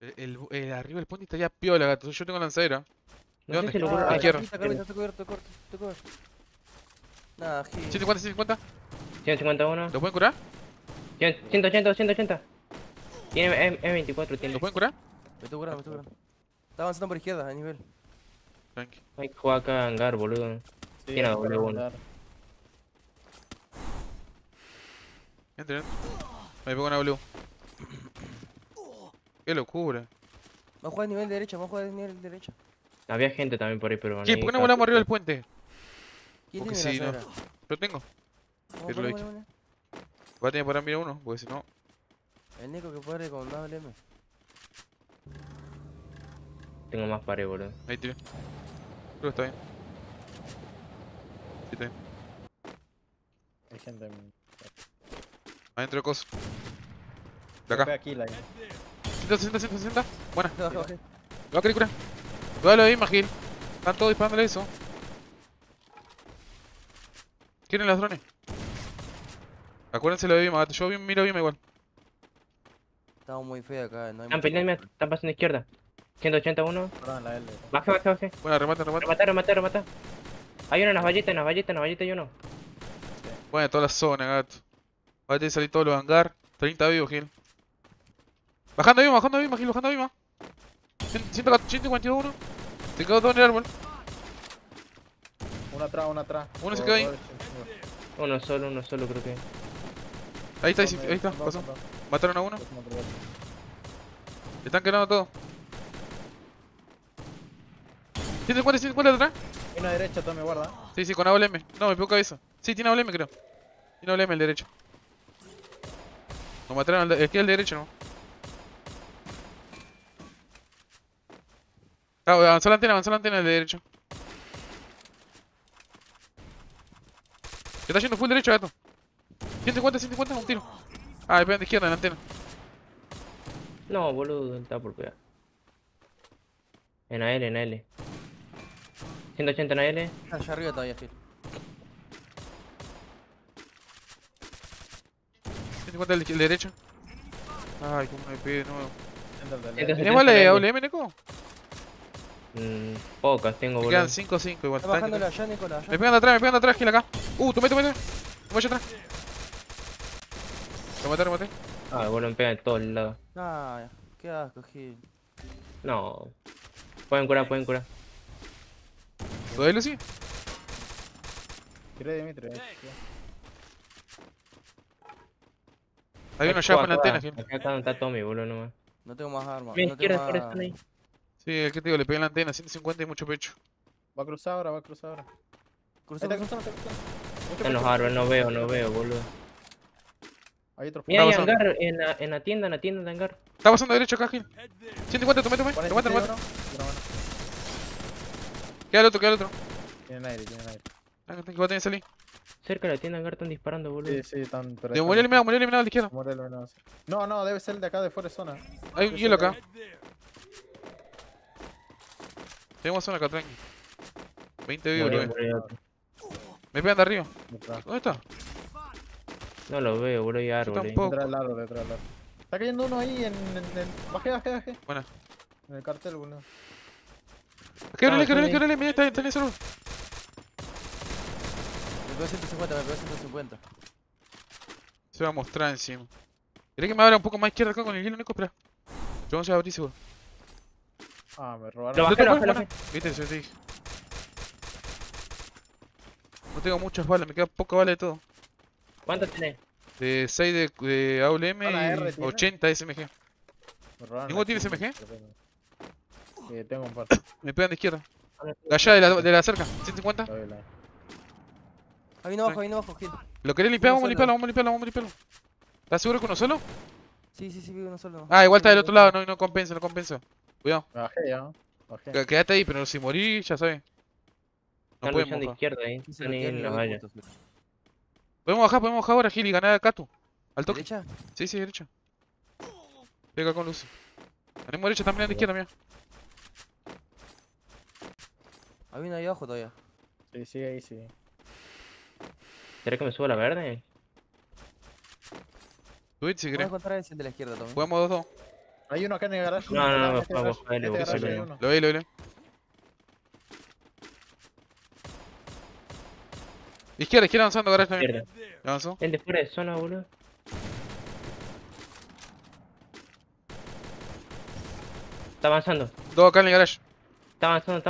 Arriba el puente está ya piola, gato. Yo tengo lanzadera. ¿De dónde? Izquierda. Te cubierto. Nada, gil. 150, 151. ¿Lo pueden curar? 180. Tiene M24, tiene. ¿Lo pueden curar? Me estoy curando. Está avanzando por izquierda, a nivel. Tranqui. Hay que jugar acá hangar, boludo. Sí, tiene W1. Entra. Me pego una W. Qué locura. Vamos a jugar a nivel derecha, Había gente también por ahí, pero... ¿Qué? ¿Por qué no volamos arriba del puente? Porque si no... Lo tengo. Va a tener que parar mira uno, porque si no... El Nico que puede recomendar el M. Tengo más pared, boludo. Ahí tiré. Creo que está bien. Sí, está bien. Hay gente... Adentro de cosas. De acá. 160. Buena. Lo va a querer curar. Dale ahí, Magil. Están todos disparándole eso. ¿Quieren los drones? Acuérdense lo de Vima, yo miro Vima igual. Estamos muy feos acá, no hay mucho. Están pasando izquierda. 181. Perdón, la L. Baje. Bueno, remata. Hay uno en las valletas, hay uno. Sí. Bueno, toda la zona, gato. Va a tener que salir todos los hangar. 30 vivos, Gil. Bajando Vima, Gil. 141. Se quedó todo en el árbol. Uno atrás. Uno se quedó ahí. Uno solo creo que. Ahí está, pasó. Mataron a uno. Están quedando todos. 140 atrás. Una derecha, tome guarda. Sí, con AWM. No, me pegó cabeza. Sí, tiene AWM creo. Tiene AWM el derecho. Nos mataron al que el derecho no. Avanzó la antena del derecho. Se está yendo full derecho, gato. 150, un tiro. Ah, le pegan de izquierda en la antena. No, boludo, está por pegar. En AL. 180 en AL. Allá arriba todavía, Gil. 150 el derecho. Ay, cómo me pide de nuevo. ¿Tenés mal de AWM, Neko? Pocas tengo, boludo. Quedan 5-5 igual. Está bajándole allá, Nicolás. Me pegan de atrás, Gil, acá. Tomé. Voy atrás. Lo maté. Ah, boludo, me pegan de todos lados. Ah, qué asco, Gil. No. Pueden curar. ¿Todo ahí, Lucy? Tiré de Dimitri. Hay uno ya con la antena, Gil. Acá está Tommy, boludo, nomás. No tengo más armas. Mi izquierda, por eso ahí. Sí, ¿qué te digo? Le pegué la antena, 150 y mucho pecho. Va a cruzar ahora. Está cruzando. Están los árboles, no veo, boludo. Hay otro. Mira, hay hangar en la tienda de hangar. Está pasando derecho acá, Gil. 150, tomé. Queda el otro. Tienen aire. Va a tener que salir. Cerca de la tienda de hangar están disparando, boludo. Sí, están. Murió eliminado a la izquierda. No, debe ser el de acá, de fuera de zona. Hay un hielo acá. Tenemos zona acá, tranqui. 20 vivos, lo veo. Me pegan de arriba. ¿Dónde está? No lo veo, boludo, hay árboles. Detrás del árbol. Está cayendo uno ahí en... Bajé. Buena. En el cartel, boludo. Quebrale, mirá, está en ese árbol. Me pegó 150. Se va a mostrar encima. ¿Querés que me abra un poco más izquierda acá con el hielo, Nico? Espera. Yo vamos a abrir, seguro. Ah, me robaron. Lo bajé. Viste, yo te dije. No tengo muchas balas, me quedan pocas balas de todo. ¿Cuántas tenés? De 6 de AWM y 80 de SMG. ¿Ninguno tiene SMG? Tengo un par. Me pegan de izquierda. Allá de la cerca, 150. Ahí no bajo, Gil. ¿Lo querés limpiar? Vamos a limpiarlo. ¿Estás seguro que uno solo? Sí, vivo uno solo. Ah, igual está del otro lado, no compensa. Cuidado. Bajé. Quedate ahí, pero si morí, ya sabes. No podemos de izquierda ahí. Podemos bajar ahora, Gil, y ganar a Katu. ¿Al toque? ¿Derecha? Sí, derecha. Pega con luz. Tenemos derecha, están mirando izquierda, mira. Hay uno ahí abajo todavía. Sí, ahí. ¿Querés que me suba la verde? Tweet si querés. Vamos a encontrar el de la izquierda, Tommy. Jugamos 2-2. Hay uno acá en el garaje. No, vamos, dale, lo vi. Izquierda avanzando, garaje también. ¿Avanzó? El de fuera de zona, boludo. Está avanzando. Dos acá en el garage. Está avanzando.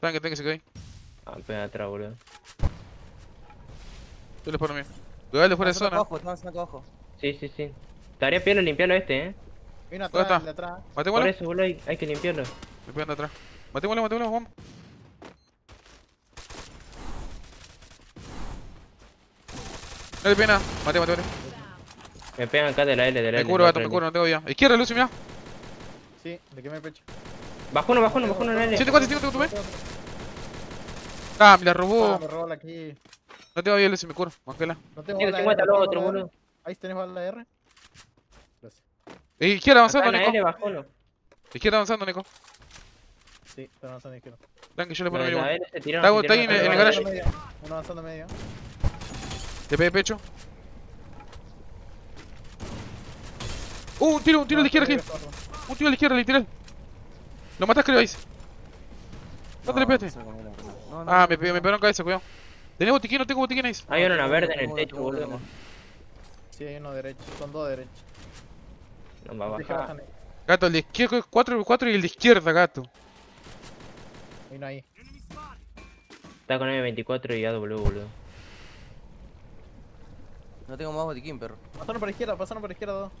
Tanque, se quedó ahí. Ah, pega atrás, boludo. Yo les paro mío. Dale fuera de zona. Está abajo. Sí. Estaría piola limpiarlo este, eh. Vino atrás, de atrás. Matémoslo. Por eso, boludo, hay que limpiarlo. Le pegan de atrás. Matémoslo, vamos. No le pena, maté. Me pegan acá de la L, Me curo, gato, me curo, no tengo vida. Izquierda, Lucy, mirá. Sí, le quemé el pecho. Bajó uno en la L. 7-4, tomé. Ah, me la robó. Ah, me robó la aquí. No tengo vida, Lucy, me curo. Mangela. No tengo vida. 50 los otros, boludo. Ahí tenés bala de R. Gracias. Izquierda avanzando, Nico. L, bajó. Izquierda avanzando, Nico. Sí, está avanzando izquierda. Tranqui, yo le pongo medio. Está ahí en el garage. Uno avanzando medio. Te pegué pecho. Un tiro de izquierda aquí. Un tiro de izquierda, literal. Lo matás, creo, Ice. ¿Dónde le pegaste? Ah, me pegaron cabeza, cuidado. ¿Tenés botiquín? No tengo botiquín, Ice. Hay una verde en el techo, boludo. Sí, hay uno derecho. Son dos derechos. No va a bajar. Gato, el de izquierda es 4x4 y el de izquierda, gato. Hay uno ahí. Está con M24 y AW, boludo. No tengo más botiquín, perro. Pasaron para izquierda dos.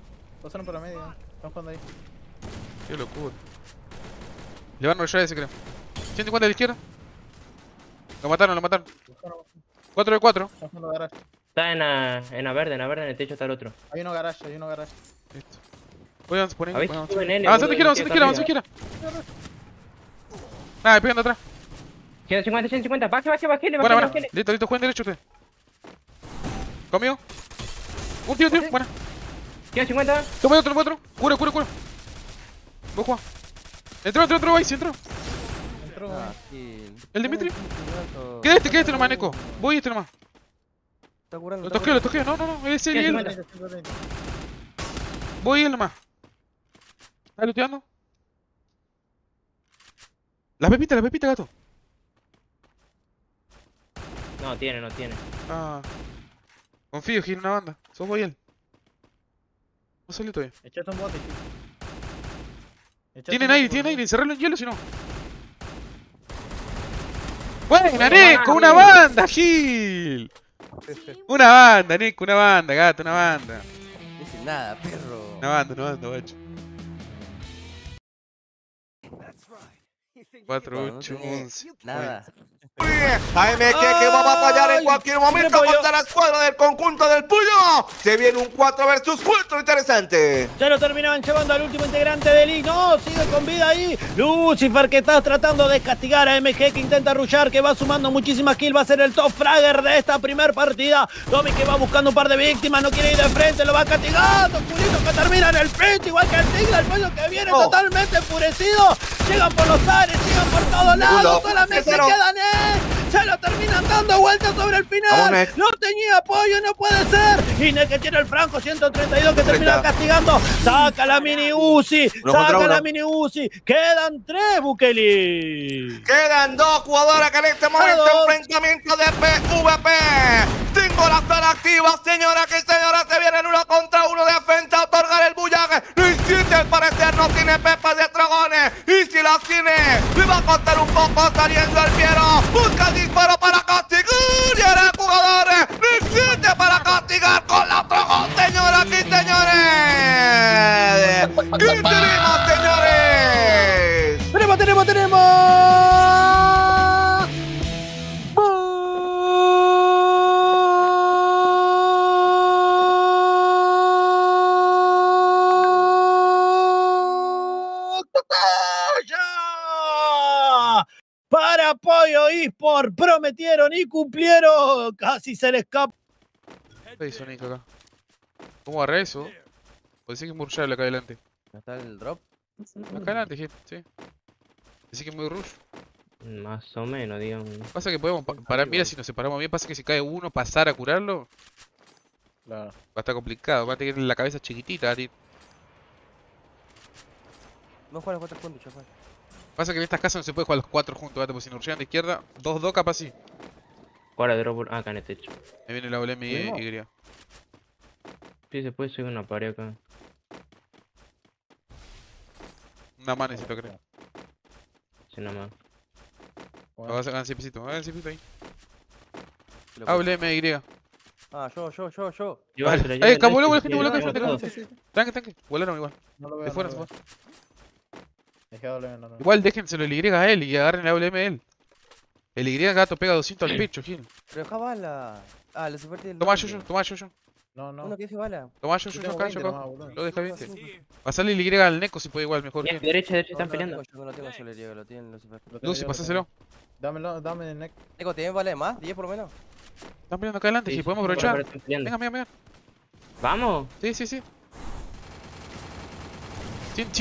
Pasaron para medio. Están jugando ahí. Qué locura. Le van a rollar ese, creo. 150 de la izquierda. Lo mataron. 4x4. Está en la verde, en el techo está el otro. Hay uno garage. Listo. Voy a poner. Avanzando izquierda. Nada, pegando atrás. 150. Bájale. Bueno. Listo, jueguen derecho usted. ¿Conmigo? Un tío, ¿sí? Buena. ¿Tienes 50? Toma otro. Curo. Voy a jugar. Entró, Ice, entró. Ah, ¿el Dimitri? Quédate nomás, Neko. Voy este nomás. Está curando. Lo toqueo. No. Es él. Voy él nomás. ¿Estás looteando? Las pepitas, gato. No tiene. Ah. Confío, gira una banda. Sos vos y él. No salió todavía. Echate un bote, tío. Tienen aire. Encerrarlo en hielo si no. Buena, Neko, una banda, Gil. Una banda, Neko, una banda, gato, una banda. No dice nada, perro. Una banda, guacho. 4-8-11. Nada. Jaime que va a batallar en cualquier momento contra la escuadra del conjunto del Puyo. Se viene un 4 vs 4 interesante. Ya lo terminaban llevando al último integrante del I. No, sigue con vida ahí Lucifer, que está tratando de castigar a MG, que intenta rushar, que va sumando muchísimas kills. Va a ser el top fragger de esta primer partida. Tommy, que va buscando un par de víctimas, no quiere ir de frente, lo va castigando. Culito que termina en el pitch, igual que el Tigre. El Puyo que viene totalmente enfurecido. Llegan por los aires, llegan por todos lados. Solamente quedan él. Se lo terminan dando vueltas sobre el final. No tenía apoyo, no puede ser. Ine, que tiene el Franco 132, que termina castigando. Saca la mini Uzi. Quedan 3, Bukele. Quedan 2 jugadoras que en este momento enfrentamiento de PVP. 5 las están activas, señoras y señores. Se vienen 1 contra 1 de frente a otorgar el bullaje. No insiste, al parecer no tiene pepas de dragones. Y si las tiene, le va a costar un poco saliendo el Piero. Busca el disparo para castigar. Y ahora jugadores, no insiste para castigar con la dragón, señoras y señores. ¿Qué tenemos, señores? Tenemos. Para Pollo eSport, prometieron y cumplieron. Casi se le escapa. ¿Qué hizo Nico acá? ¿Cómo agarré eso? Pues sí que es muy rushable acá adelante. ¿Está el drop? Acá adelante, gente, sí. Así que es muy rush. Más o menos, digamos. Pasa que podemos parar, mira si nos separamos bien. Pasa que si cae uno, pasar a curarlo. Claro. Va a estar complicado, va a tener la cabeza chiquitita, tío. No juega los cuatro juntos, chaval. Pasa que en estas casas no se puede jugar los cuatro juntos, gato, porque sin urgencia a la izquierda, dos doca capaz sí. Cuadra de robot, acá en el techo. Ahí viene la WM y. Sí, se puede subir una pared acá. Una mano necesito, creo. Sí, una mano. Hagan cipicito, hagan cipicito ahí. WMY. Ah, yo. Vale. Voló, la gente, voló, que yo tengo. Tranque, tranque. Volaron igual. No lo veo. Se fueron, se fueron. Igual déjenselo el Y a él y agarren la WM a él. El Y gato pega 200 al pecho, Gil. Pero deja bala. Ah, le superté el. Toma yo. No. Uno que deje bala. Toma yo acá, lo deja 20. Pasale el Y al Neco si puede igual, mejor. Derecha, están peleando. No lo tengo yo el Y, lo tienen los super. Lucy, pasáselo. Dame el Neco. Neco, ¿tenés bala de más? 10 por lo menos. Están peleando acá adelante, si podemos aprovechar. Venga. Vamos. Sí. 100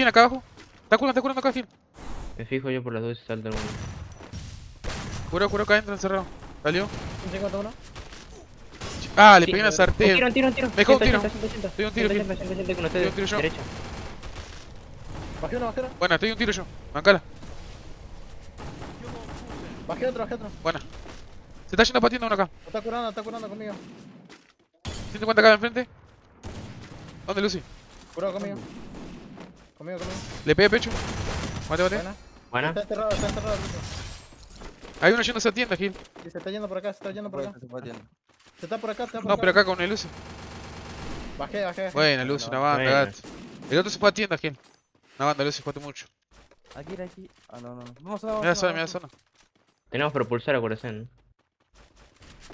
acá abajo. Está curando acá, Gil. Me fijo yo por las dos y salta uno. Juro, acá entra encerrado. ¿Salió? ¿151? Ah, le pegué una sartén. Un tiro. Me dejó un tiro. Estoy un tiro, Gil. Estoy un tiro yo. Bajé uno, bajé otro. Buena, estoy un tiro yo. Mancala. Bajé otro. Buena. Se está yendo patiendo uno acá. Está curando conmigo. 150 acá de enfrente. ¿Dónde, Lucy? Curado conmigo. Conmigo. Le pegué pecho. Mate. Buena. Está enterrado. Hay uno yendo a esa tienda, Gil. Sí, se está yendo por acá. Se está por acá. No, pero acá con el Lucy. Bajé. Buena, Lucy, una banda, gato. El otro se fue a tienda, Gil. Una banda, Lucy, jugaste mucho. Aquí. Ah, no. Vamos a Mirá zona. Tenemos propulsar a Corazón.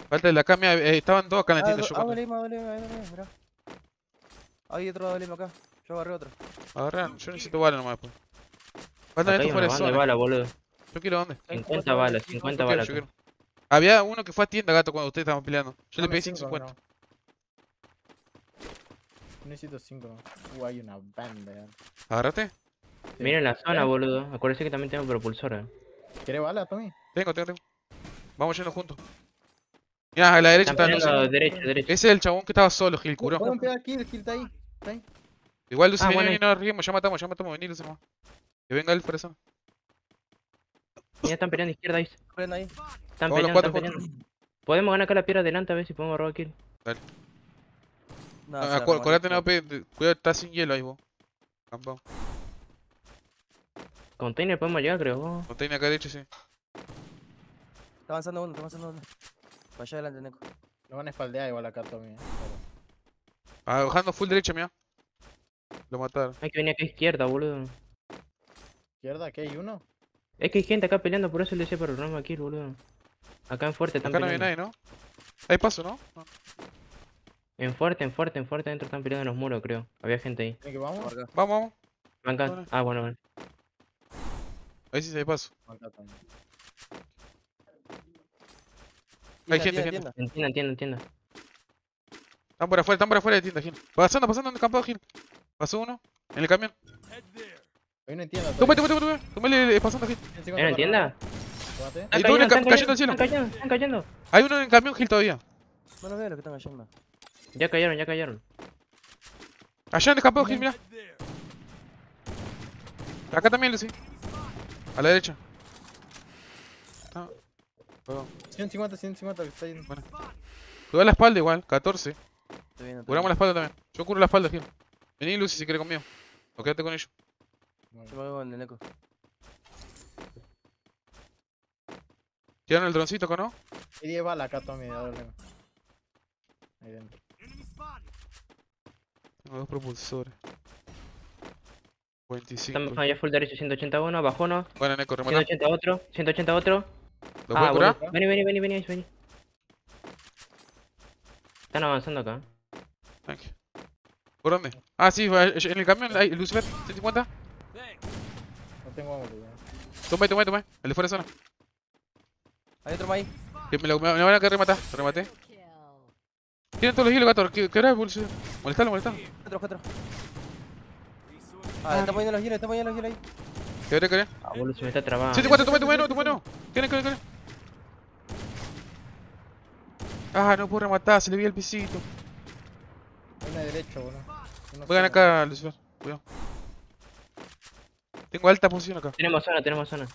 Falta de la cama. Estaban todos acá en la tienda. Mirá. Hay otro doble acá. Yo agarré otro. Agarran, yo necesito bala nomás después. ¿Cuántas veces fuera de zona? Bala, boludo. Yo quiero dónde. 50 balas. Había uno que fue a tienda, gato, cuando ustedes estaban peleando. Yo le pegué 150. Necesito 5 nomás. Hay una banda. ¿Agarraste? Sí. Miren la zona, boludo. Acuérdense que también tengo propulsora. ¿Querés bala, Tommy? Tengo. Vamos yendo juntos. Mirá, a la derecha está. Derecha. Ese es el chabón que estaba solo, Gil, curó. Pueden pegar aquí, el Gil está ahí. Igual Lucy viene y nos arriesgamos, ya matamos, vení Lucy, que venga él por eso. Ya están peleando izquierda ahí. Están peleando. Podemos ganar acá la piedra adelante a ver si podemos robar kill. Dale. Acordate, no, cuidado, está sin hielo ahí vos. Campado. Container podemos llegar, creo vos. Container acá derecho, sí. Está avanzando uno. Para allá adelante, Neco. Lo van a espaldear igual acá, Tommy. Bajando full derecha, mira. Lo mataron. Hay que venir acá a izquierda, boludo. ¿Izquierda? ¿Aquí hay uno? Es que hay gente acá peleando, por eso le decía para el aquí, boludo. Acá en fuerte están peleando. Acá no hay nadie, ¿no? Hay paso, ¿no? En fuerte adentro están peleando en los muros, creo. Había gente ahí. ¿Vamos? Banca. Ah, bueno. Ahí sí se hay paso. Hay gente. Entienda. Están por afuera de tienda, Gil. Pasando en el campado, Gil. Pasó uno, en el camión. Ahí no entiendo. Tómale, pasando Gil. ¿En la tienda? Hay uno cayendo al cielo. Están cayendo. Hay uno en el camión, Gil, todavía. No lo veo lo que están cayendo. Ya cayeron. Allá en el campado, Gil, mirá. Acá también, Lucy. A la derecha. No. Perdón. 150 que está yendo. Bueno. Cuidado la espalda igual, 14. Curamos la espalda también. Yo curo la espalda, Gil. Vení, Lucy, si querés conmigo. O quédate con ellos. Yo me voy con el Neco. ¿Tiraron el droncito acá, no? Hay 10 balas acá, Tommy. Ahí dentro. Tengo 2 propulsores. 25. Estamos allá full derecho, 181, bajo uno. Bueno, Neco, rematá. 180 otro. ¿Lo puedes curar? Vení. Están avanzando acá. Thank you. ¿Por dónde? Ah, sí, en el camión, ahí, Lucifer, 150. No tengo agua, tío. Tomé, el de fuera de zona. Hay otro más ahí. Me van a querer rematar, lo rematé. Tienen todos los hilos, gato, ¿qué hora es, Lucifer? Molestalo. Otro. Ah, están poniendo los hilos ahí. ¿Qué veré? Ah, boludo, se me está trabando. 150, tomé, no. ¿Qué? Ah, no puedo rematar, se le vi el pisito. Una derecha, boludo. Juegan acá, Lucifer, cuidado. Tengo alta posición acá. Tenemos zona, tenemos zona.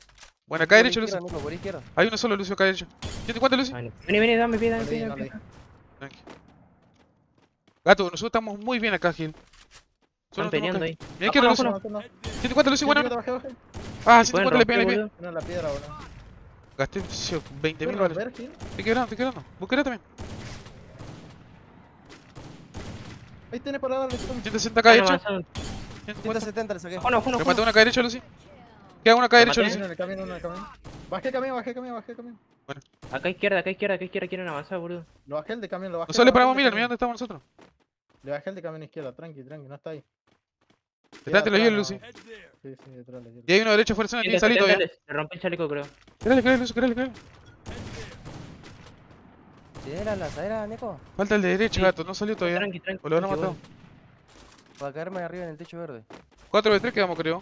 Bueno, acá derecho, Lucio. Por izquierda. Hay uno solo, Lucio, acá derecho. Yo te cuento, Lucio. Vení, vení, dame pie, dame pie. Tranqui. Gato, nosotros estamos muy bien acá, Gil. Están peleando ahí. Mirá que Lucio. 140, Lucio, bueno. Ah, 140 le pegan, le pegan. Gasté 20.000 dólares. Te quebraron, te quebraron. Vos querés también. Ahí tenés para darle. 160 acá derecho. 170 le saqué. Me maté una acá derecho, Lucio. Queda uno acá derecho, Lucio. Bajé el camión, bajé el camión, bajé el camión. Bueno. Acá izquierda, acá izquierda, acá izquierda, quieren avanzar, boludo. Lo bajé el de camión, lo bajé. Nosotros le paramos, mira, mira dónde estamos nosotros. Le bajé el de camión izquierda, tranqui, tranqui, no está ahí. Detrás te lo dio, Lucy. Sí, sí, detrás le dio. Y hay uno derecho fuera, tiene que salir todavía. Le rompí el chaleco, creo. Querale, querale, Lucy, querale, querale. ¿Era la asadera, Neko? Falta el de derecho, gato, no salió todavía. Tranqui, tranqui. O lo habrán matado. Va a caerme arriba en el techo verde. 4v3 quedamos, creo.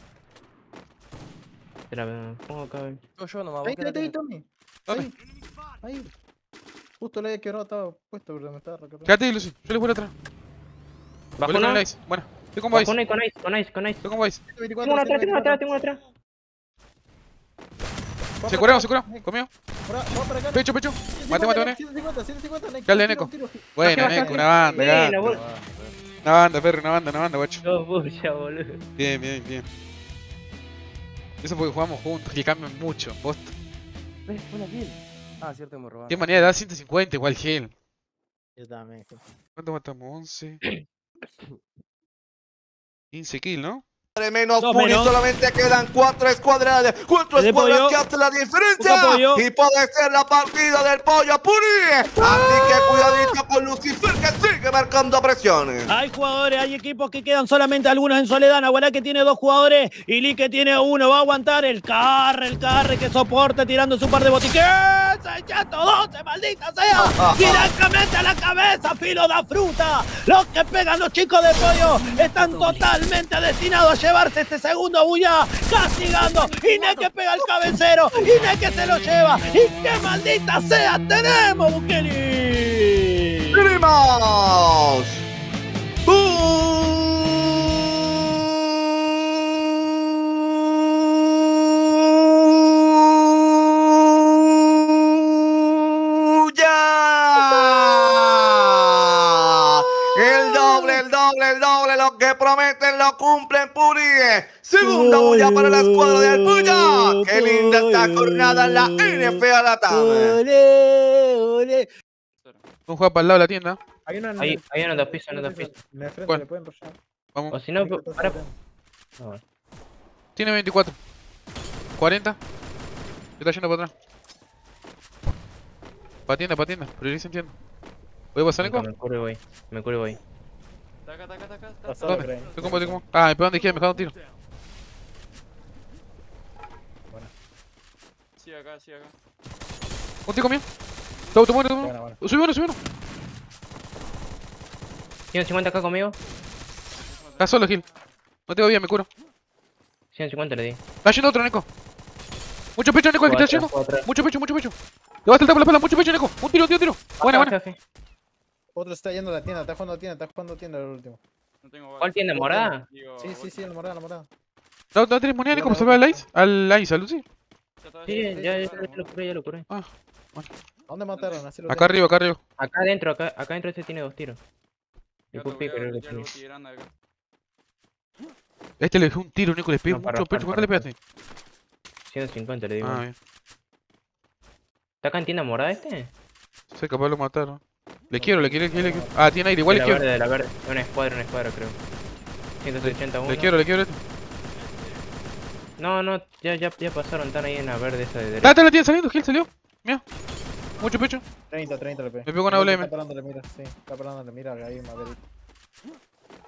Espera, me pongo acá. Yo nomás. Ahí, ahí, Tommy. Ahí, ahí. Justo le había quebrado, estaba puesto, pero me estaba recargando. Quédate, Lucy, yo les voy atrás. Bajó con Ice, bueno, estoy con Ice. Con Ice, con Ice, con Ice. Estoy con Ice. Tengo uno atrás, tengo uno atrás, tengo uno atrás. Se curamos, se curamos, conmigo. Pecho, pecho. Mate, mate, mate. 150, 150, dale, Neko. Bueno, Neko, una banda, gato. Una banda, perro, una banda, guacho. Dos bulla, boludo. Bien, bien, bien. Eso porque jugamos juntos, que cambian mucho, posta. ¿Ves? Buena kill. Ah, cierto, hemos robado. Tiene manera de dar 150, igual gel. Yo también. ¿Cuánto matamos? 11. 15 kills, ¿no? Menos Puni, solamente quedan 4 escuadras. 4 escuadras que hacen la diferencia. Y puede ser la partida del pollo Puni. Así que cuidadito con Lucifer, que sigue marcando presiones. Hay jugadores, hay equipos que quedan solamente algunos en soledad. Nahualá que tiene 2 jugadores y Lee que tiene 1. Va a aguantar el carre que soporta tirando su par de botiquetes. 612, maldita sea. Directamente a la cabeza, filo da fruta. Los que pegan los chicos de pollo están totalmente destinados a llevarse este segundo bulla, castigando. Iné que pega el cabecero, Iné que se lo lleva, y que maldita sea, tenemos Bukele. ¡Tenemos! El doble, lo que prometen lo cumplen, Puri. Segunda bulla para la escuadra de Albuya. Qué linda esta jornada en la NFA LATAM. Ole, ole. Vamos a jugar para el lado de la tienda. Hay una en dos pisos, en dos pisos. En el frente le pueden rochar. Vamos. O si no, para. Tiene 24. 40. Se está yendo para atrás. Para tienda, prioricen tienda. ¿Voy a pasar, Nico? Me curo y voy. Me curo y voy. Taca, taca, taca, taca. ¿Dónde? Estoy como, estoy como. Ah, me pegan de izquierda, me dejaron un tiro. Buena. Sí, acá, sí, acá. Un tiro mío. Te muero, te muero. Subí uno, subí uno. Tiene 50 acá conmigo. Está solo, Gil. No tengo vida, me curo. 150 le di. Está yendo otro, Neko. Mucho pecho, Neko, el que está yendo. Mucho pecho, mucho pecho. Le vas a saltar por la espalda, mucho pecho, Neko. Un tiro, un tiro, un tiro. Buena, buena. Otro está yendo a la tienda, está jugando a tienda, está jugando a tienda el último. No tengo. ¿Cuál tienda? ¿Morada? Sí, sí, sí, la morada, la morada. ¿No tenés moneda, Nico, para salvar al Ice? ¿Al Ice, a Lucy? Sí, ya lo curé, ya lo curé. Ah, bueno. ¿A dónde mataron? Así lo acá tengo. Arriba, acá arriba. Acá adentro, acá adentro este tiene 2 tiros. El pupi, pero el otro. Este le dejó un tiro, Nico, le pegó mucho pecho. ¿Cuánto le pegaste? 150 le digo. Ah, bien. ¿Está acá en tienda morada este? Sí, capaz lo mataron. Le quiero, le quiero, le quiero, le quiero. Ah, tiene aire, igual le quiero. De la verde, una escuadra creo. 181. Le quiero este. No, no, ya pasaron, están ahí en la verde esa de derecha. ¡Está, la tiene saliendo, Gil, salió! Mira. Mucho pecho. 30 le pego. Me pegó una WM. Está parándole, mira, sí. Está parándole, mira, ahí, madre.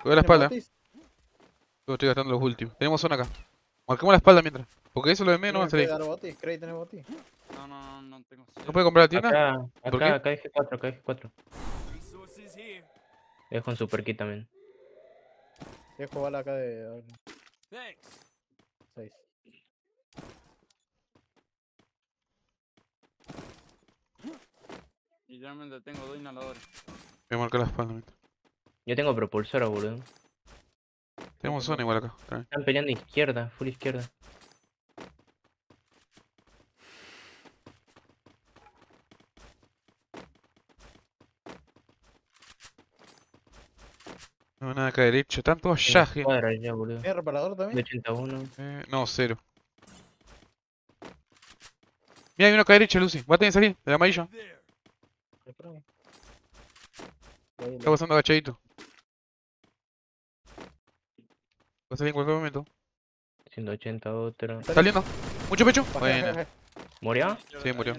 Cuidado la espalda. Yo estoy gastando los últimos. Tenemos zona acá. Marquemos la espalda mientras. Porque eso lo de menos no va a salir. ¿Crees que tenés botis? No, no, no tengo. ¿No puede comprar la tienda? Acá hay G4, acá hay G4. Es con super kit también. Dejo bala acá de... 6. Y realmente tengo 2 inhaladores. Voy a marcar la espalda. Yo tengo propulsora, boludo. Tenemos zona igual acá. Están peleando izquierda, full izquierda. No, nada acá derecho. Están todos ya, boludo. ¿Hay reparador también? De 81. No, cero. Mira, hay uno acá derecho, Lucy. Va a tener que salir del amarillo. Está pasando agachadito. Va a salir en cualquier momento. 180 otro. Saliendo. Mucho pecho. Bueno. ¿Murió? Sí, murió.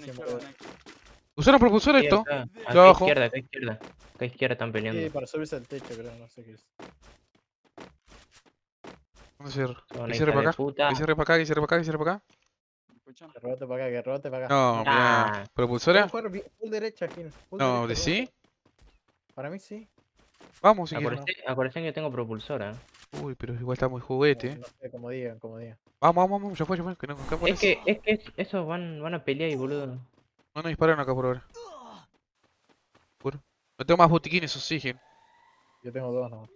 ¿Usaron propulsor esto? Acá abajo. Izquierda, acá izquierda. Acá izquierda están peleando. Sí, para subirse al techo, creo. No sé qué es. Vamos a cierro. Que cierre para acá. Que cierre para acá, que cierre para acá, que cierre para acá. Que rebote para acá, que rebote para acá. No, mira. ¿Propulsora? Full derecha, Gil. No, ¿de sí? Para mí sí. Vamos, si quieres. Acuérdense que tengo propulsora. Uy, pero igual está muy juguete, no sé, como digan, como digan. Vamos, vamos, vamos, ya fue, ya fue. Que no, es que esos van a pelear y boludo. No nos dispararon acá por ahora. Puro. No tengo más botiquines, eso sí, Gil. Yo tengo dos nomás.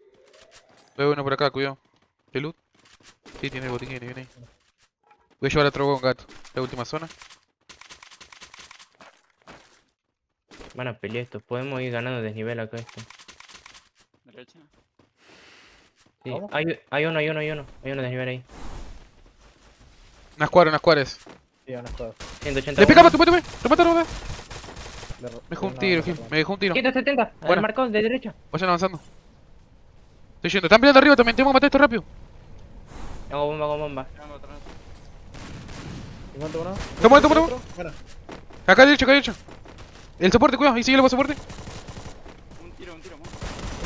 Veo uno por acá, cuidado. ¿Qué loot? Sí, tiene botiquines, viene ahí. Voy a llevar a Trogón, gato. La última zona. Van a pelear estos, podemos ir ganando desnivel acá esto. ¿Derecha? Sí, hay uno desnivel ahí. Unas cuadras. Sí, unas cuadras. 180. ¡Le pegaba! ¡Te mata! Me dejó un tiro. 170, bueno. Marcado de derecha. Vayan avanzando. Estoy yendo, están peleando arriba también, tengo que matar esto rápido. Hago bomba. Toma. Acá derecho. El soporte, cuidado, ahí sigue el soporte. Un tiro.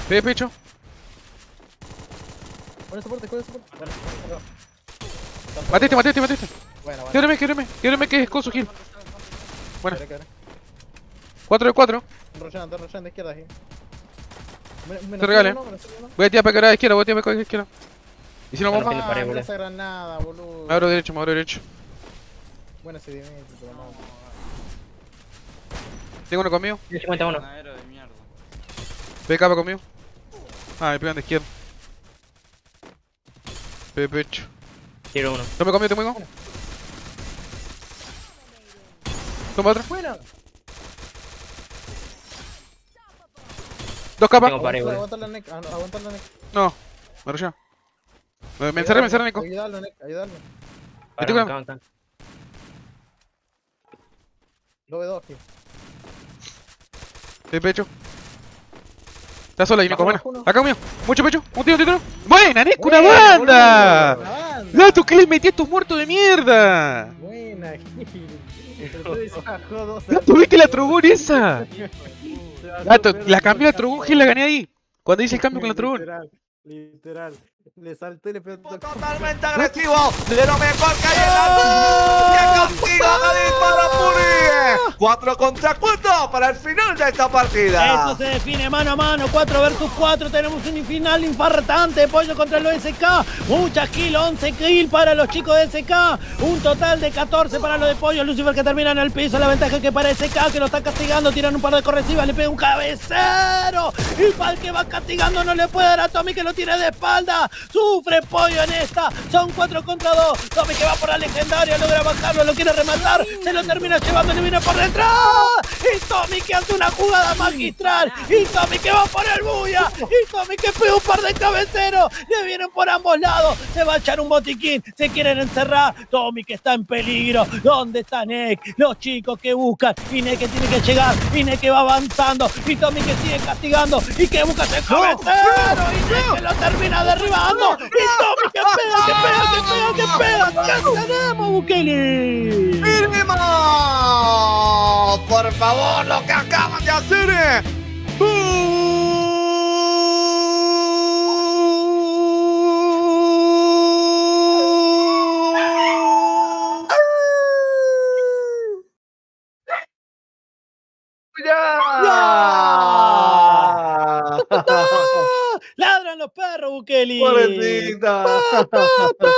De pecho. ¿Cuál es el soporte? Mateste. Bueno. Québreme que es coso, Gil. Bueno. 4 de 4. Enrollando de izquierda, Gil. Te regalen. Voy a tirar para acá a la izquierda. Y si no vamos a... No esa granada, boludo. Me abro derecho. Bueno, ese diamante, pero no. Tengo uno conmigo. 51. PK conmigo. Ah, me pegan de izquierda. Pecho. Tiro uno. Tome conmigo. Toma otro. Bueno. 2 capas. Aguantar la neck. No, me rushé. Me encerré, Nico. Ayúdalo, Nick. 2v2, tío. De pecho. Está sola y me comen. Acá mío. Mucho pecho. Un tiro. Buena, Nico, una banda. Gato, ¿qué le metí a estos muertos de mierda? Buena, Gil. Gato, ¿viste la Trogón esa? Gato, la cambié a Trogón, Gil, la gané ahí. Cuando hice el cambio con la Trogón. Literal. Le salté, le pegó. Totalmente agresivo. De lo mejor que hay en la luz. Que consiga la dispara Puri. 4 contra 4 para el final de esta partida. Esto se define mano a mano. 4 versus 4. Tenemos un final infartante. Pollo contra el SK. Muchas kills. 11 kills para los chicos de SK. Un total de 14 para los de Pollo. Lucifer que termina en el piso. La ventaja que para SK que lo está castigando. Tiran un par de corresivas. Le pega un cabecero. Y para el que va castigando no le puede dar a Tommy que lo tiene de espalda. Sufre Pollo en esta. Son 4 contra 2. Tommy que va por la legendaria. Logra bajarlo. Lo quiere rematar. Se lo termina llevando. Le viene por detrás. Y Tommy que hace una jugada magistral. Y Tommy que va por el bulla. Y Tommy que pega un par de cabeceros. Le vienen por ambos lados. Se va a echar un botiquín. Se quieren encerrar. Tommy que está en peligro. ¿Dónde está Nick? Los chicos que buscan. Y Nick que tiene que llegar. Y Nick que va avanzando. Y Tommy que sigue castigando. Y que busca ese cabecero. Y Nick que lo termina derribando. No, y Tommy que pega. ¡Ya tenemos, Bukele! ¡Firmemos! Por favor, lo que acaban de hacer es... ¡Ya! ¡Ladran los perros, Bukele! ¡Pobrecita! ¡Pa, pa, pa, pa!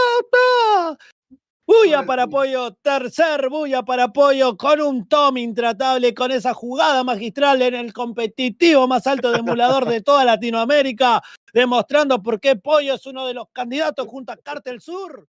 ¡Uy, Bulla para Pollo, tercer bulla para Pollo, con un tom intratable, con esa jugada magistral en el competitivo más alto de emulador de toda Latinoamérica, demostrando por qué Pollo es uno de los candidatos junto a Cártel Sur